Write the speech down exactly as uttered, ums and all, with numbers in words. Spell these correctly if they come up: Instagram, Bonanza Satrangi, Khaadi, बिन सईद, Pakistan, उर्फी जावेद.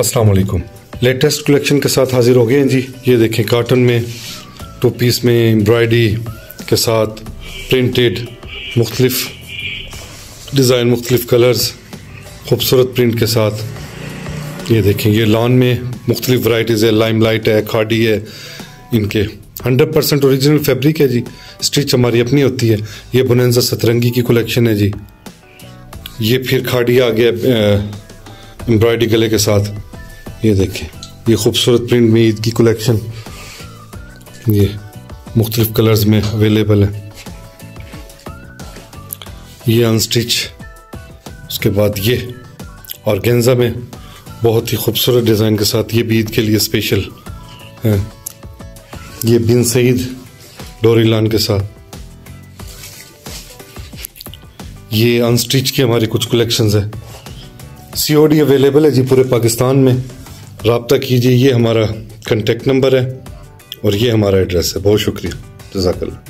अस्सलाम वालेकुम। Latest collection के साथ हाजिर हो गए हैं जी। ये देखें काटन में टू पीस में एम्ब्रॉयडरी के साथ प्रिंटेड मुख्तलिफ डिज़ाइन मुख्तलिफ कलर्स खूबसूरत प्रिंट के साथ। ये देखें ये लॉन में मुख्तलिफ वैरायटीज़ है, लाइम लाइट है, खाड़ी है। इनके हंड्रेड परसेंट औरिजिनल फैब्रिक है जी, स्टिच हमारी अपनी होती है। ये बोनांजा सतरंगी की कलेक्शन है जी। ये फिर खाड़ी आ गया एम्ब्रॉयडरी गले के साथ। ये देखें ये खूबसूरत प्रिंट में ईद की कलेक्शन, ये मुख्तलिफ कलर्स में अवेलेबल है। ये अनस्टिच, उसके बाद ये ऑर्गेन्जा में बहुत ही खूबसूरत डिज़ाइन के साथ, ये भी ईद के लिए स्पेशल है। ये बिन सईद डोरीलान के साथ। ये अनस्टिच की हमारी कुछ कलेक्शंस है। सीओडी अवेलेबल है जी पूरे पाकिस्तान में, राब्ता कीजिए। ये हमारा कंटेक्ट नंबर है और ये हमारा एड्रेस है। बहुत शुक्रिया, जज़ाकल्लाह।